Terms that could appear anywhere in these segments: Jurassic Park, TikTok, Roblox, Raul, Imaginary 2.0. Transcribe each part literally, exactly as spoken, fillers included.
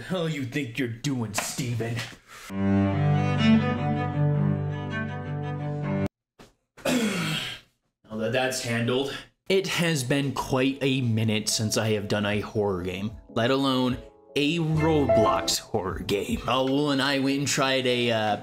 The hell you think you're doing, Steven? Now that that's handled, it has been quite a minute since I have done a horror game, let alone a Roblox horror game. Raul and I went and tried a, uh,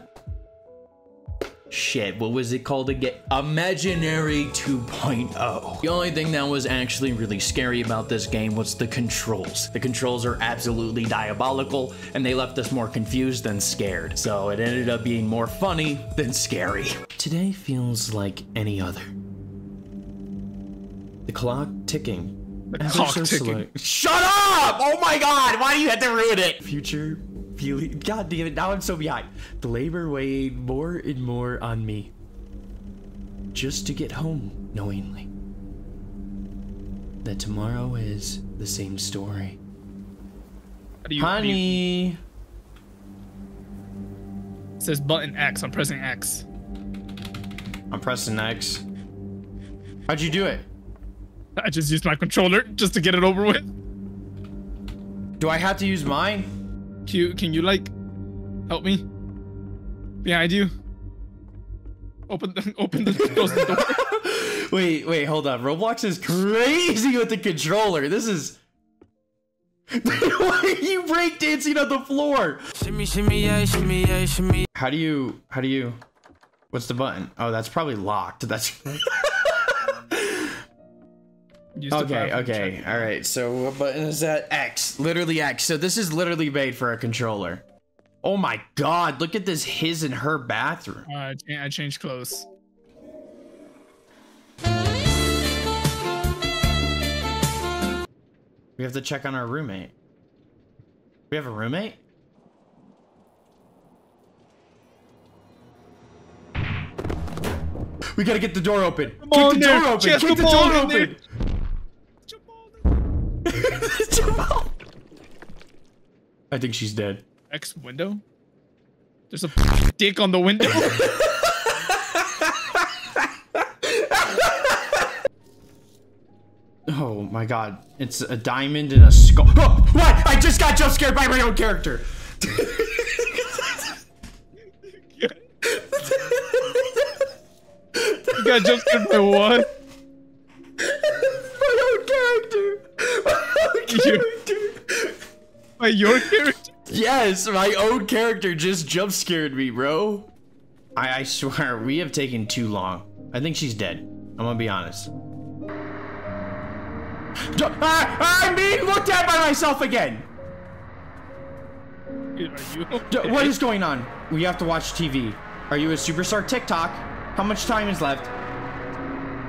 shit, what was it called again? Imaginary two point oh. The only thing that was actually really scary about this game was the controls. The controls are absolutely diabolical, and they left us more confused than scared. So it ended up being more funny than scary. Today feels like any other. The clock ticking. The clock ticking. Shut up! Oh my god, why do you have to ruin it? Future. God damn it, now I'm so behind. The labor weighed more and more on me. Just to get home, knowingly. That tomorrow is the same story. How do you, Honey! How do you... It says button X, I'm pressing X. I'm pressing X. How'd you do it? I just used my controller just to get it over with. Do I have to use mine? Can you, can you like help me? Behind you. Open the open the, close the door. Wait, wait, hold on. Roblox is crazy with the controller. This is. Why are you breakdancing on the floor? Shimmy, shimmy, yeah, shimmy, yeah, shimmy. How do you? How do you? What's the button? Oh, that's probably locked. That's. Okay, okay, all right, so what button is that? X, literally X. So this is literally made for a controller. Oh my god, look at this, his and her bathroom. Uh, I changed clothes. We have to check on our roommate. We have a roommate? We gotta get the door open. Kick the door open, kick the door open. I think she's dead. X window? There's a dick on the window. Oh my god. It's a diamond and a skull. Oh, what? I just got jump scared by my own character. You got jump scared by what? My your character? Yes, my own character just jump scared me, bro. I, I swear, we have taken too long. I think she's dead. I'm gonna be honest. I, I'm being looked at by myself again! Are you okay? What is going on? We have to watch T V. Are you a superstar TikTok? How much time is left?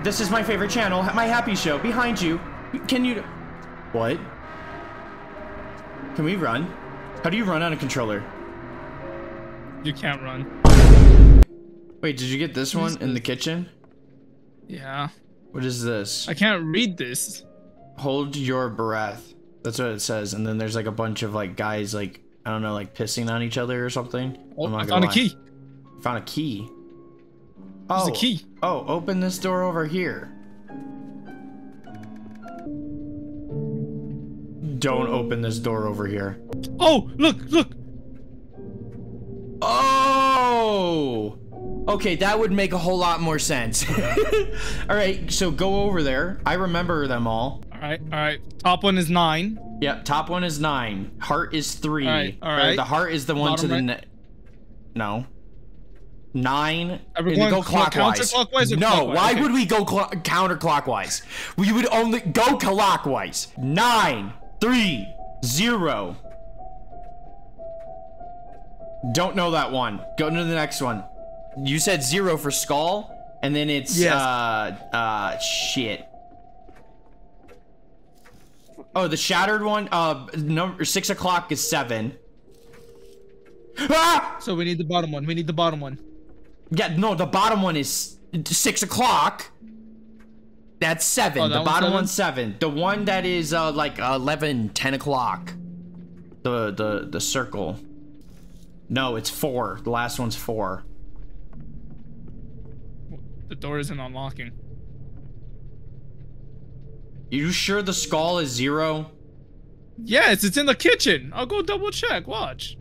This is my favorite channel, my happy show. Behind you. Can you... What? Can we run? How do you run on a controller? You can't run. Wait, did you get this what one in this? The kitchen? Yeah. What is this? I can't read this. Hold your breath. That's what it says. And then there's like a bunch of like guys like, I don't know, like pissing on each other or something. Oh, I'm not I found lie. a key. I found a key. There's oh, a key. Oh, open this door over here. Don't open this door over here. Oh, look, look. Oh. Okay, that would make a whole lot more sense. All right, so go over there. I remember them all. All right, all right. Top one is nine. Yep, top one is nine. Heart is three. All right, all right. Uh, the heart is the one Bottom to the right. No. Nine. Are we going go clockwise? Counterclockwise or no, clockwise? Why okay. would we go counterclockwise? We would only go clockwise. Nine. Three, zero. Don't know that one. Go to the next one. You said zero for skull, and then it's, yes. uh, uh, shit. Oh, the shattered one, uh, number six o'clock is seven. Ah! So we need the bottom one. We need the bottom one. Yeah, no, the bottom one is six o'clock. That's seven. Oh, that the bottom seven? one's seven. The one that is uh, like eleven, ten o'clock. The the the circle. No, it's four. The last one's four. The door isn't unlocking. You sure the skull is zero? Yes, it's in the kitchen. I'll go double check. Watch.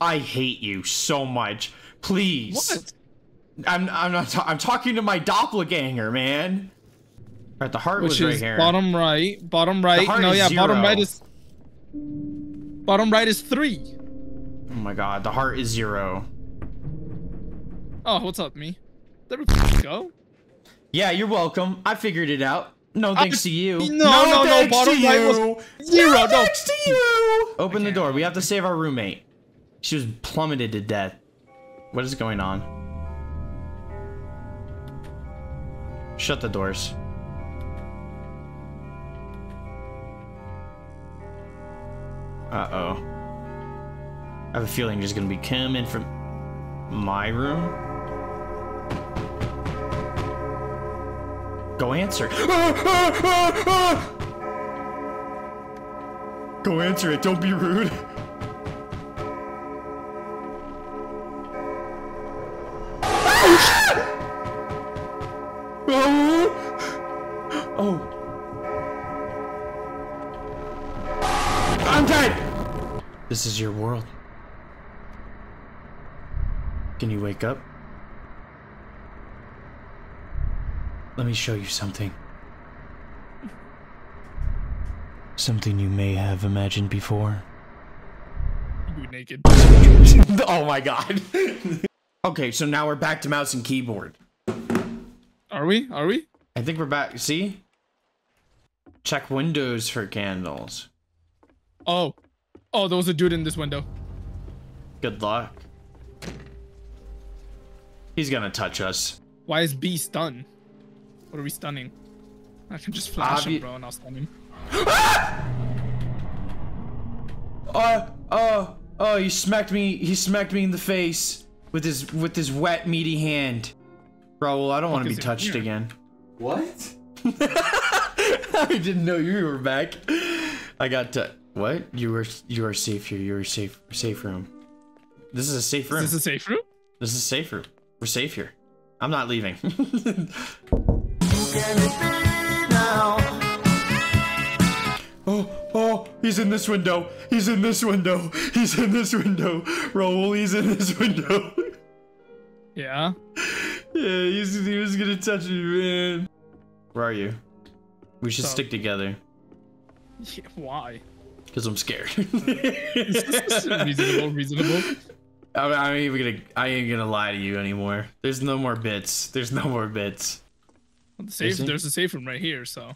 I hate you so much. Please. What? I'm I'm not. I'm talking to my doppelganger, man. All right, the heart Which was right is here. Bottom right. Bottom right. No, yeah. Zero. Bottom right is. Bottom right is three. Oh my god, the heart is zero. Oh, what's up, me? There we go. Yeah, you're welcome. I figured it out. No thanks I, to you. No, no, no. no bottom right was zero. No thanks no. to you. Open the door. We have to save our roommate. She was plummeted to death. What is going on? Shut the doors. Uh-oh. I have a feeling there's gonna be Kim in from my room. Go answer. Ah, ah, ah, ah. Go answer it, don't be rude. Oh, oh. oh. I'm dead! This is your world. Can you wake up? Let me show you something. Something you may have imagined before. You're naked. Oh my god. Okay, so now we're back to mouse and keyboard. Are we? Are we? I think we're back. See? Check windows for candles. Oh, oh, there was a dude in this window. Good luck. He's gonna touch us. Why is B stunned? What are we stunning? I can just flash Obvi him, bro, and I'll stun him. Ah! Oh, oh, oh, he smacked me. He smacked me in the face with his with his wet, meaty hand. Raul, I don't want to be touched here? again. What? I didn't know you were back. I got touched. What? You were you are safe here. You are safe safe room. This is a safe room. Is this a safe room? This is a safe room. We're safe here. I'm not leaving. Oh, oh, he's in this window. He's in this window. He's in this window. Raul, he's in this window. Yeah. Yeah, he's, he was gonna touch me, man. Where are you? We should so, stick together. Yeah, why? Because I'm scared. Reasonable, reasonable. I'm, I'm even gonna, I ain't gonna lie to you anymore. There's no more bits. There's no more bits. Well, the safe, there's a safe room right here, so.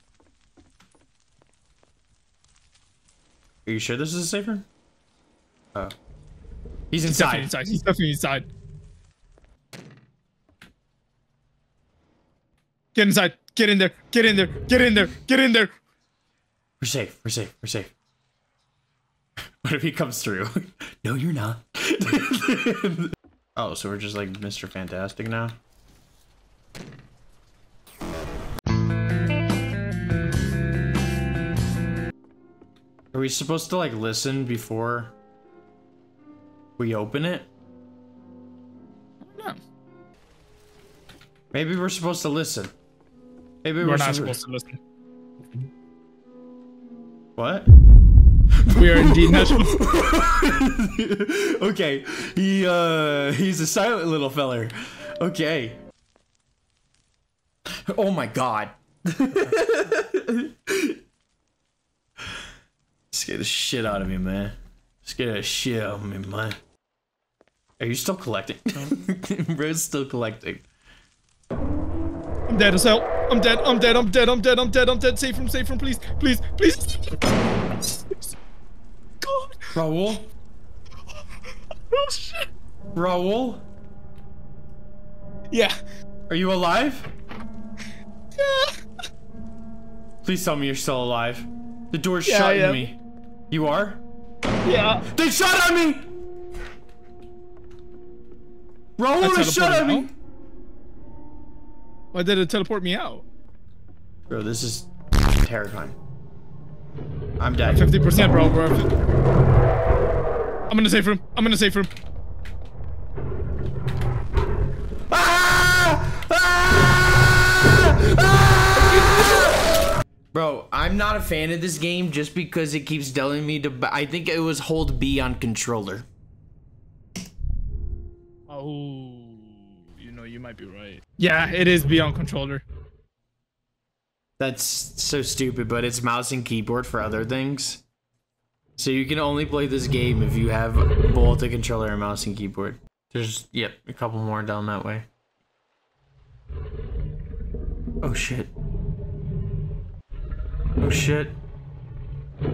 Are you sure this is a safe room? Oh. He's inside. He's definitely inside. He's definitely inside. Get inside. Get in there. Get in there. Get in there. Get in there. We're safe. We're safe. We're safe. What if he comes through? No, you're not. Oh, so we're just like Mister Fantastic now? Are we supposed to like listen before we open it? No. Maybe we're supposed to listen. Maybe we're, we're not supposed to listen. What? We are indeed not. Okay, he uh, he's a silent little feller. Okay. Oh my god. Scare the shit out of me, man. Scare the shit out of me, man. Are you still collecting? Bro's still collecting. I'm dead as hell. I'm dead. I'm dead. I'm dead. I'm dead. I'm dead. I'm dead. Save him. Save him, please. Please. Please. God. Raul. Oh shit. Raul. Yeah. Are you alive? Yeah. Please tell me you're still alive. The door's yeah, shut yeah. on me. You are? Yeah. They shot on me. Raul, they shot on me. Why did it teleport me out? Bro, this is terrifying. I'm dead. fifty percent, bro, bro. I'm gonna save room. I'm gonna save room. Ah! Ah! Ah! Bro, I'm not a fan of this game just because it keeps telling me to... I think it was hold B on controller. Oh, you know, you might be right. Yeah, it is B on controller. That's so stupid, but it's mouse and keyboard for other things. So you can only play this game if you have both a controller and mouse and keyboard. There's, yep, a couple more down that way. Oh, shit. Oh, shit. It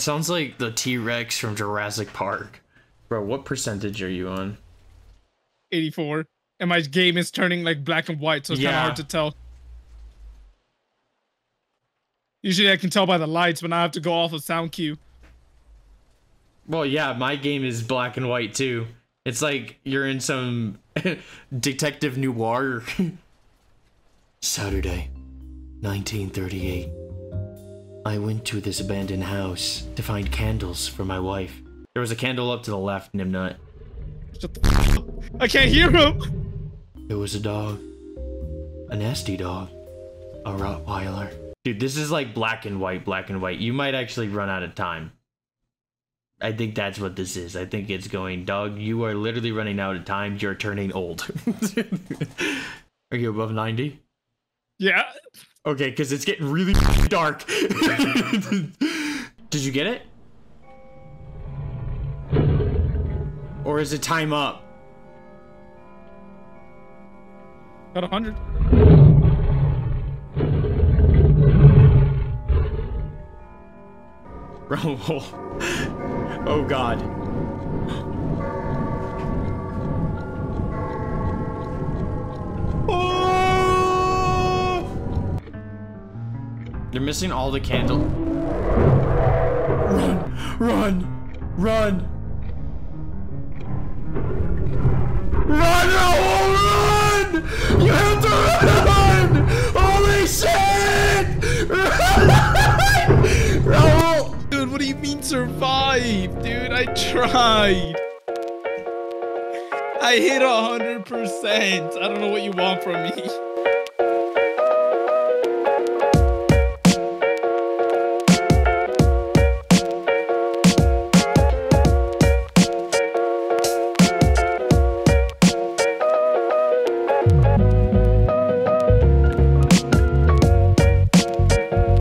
sounds like the T-Rex from Jurassic Park. Bro, what percentage are you on? eighty-four. And my game is turning like black and white, so it's yeah. kind of hard to tell. Usually I can tell by the lights, but now I have to go off of sound cue. Well, yeah, my game is black and white, too. It's like you're in some detective noir. Saturday, nineteen thirty-eight. I went to this abandoned house to find candles for my wife. There was a candle up to the left, Nimnut. Shut the f up. I can't hear him! There was a dog. A nasty dog. A Rottweiler. Dude, this is like black and white, black and white. You might actually run out of time. I think that's what this is. I think it's going, dog, you are literally running out of time. You're turning old. Are you above ninety? Yeah. Okay, because it's getting really dark. Did you get it? Or is it time up? Got one hundred. Raul. Oh, God. Oh! They're missing all the candle. Run! Run! Run! Run, Raul, run! You have to run! Holy shit! Run! Raul! Dude, what do you mean survive? Dude, I tried. I hit one hundred percent. I don't know what you want from me.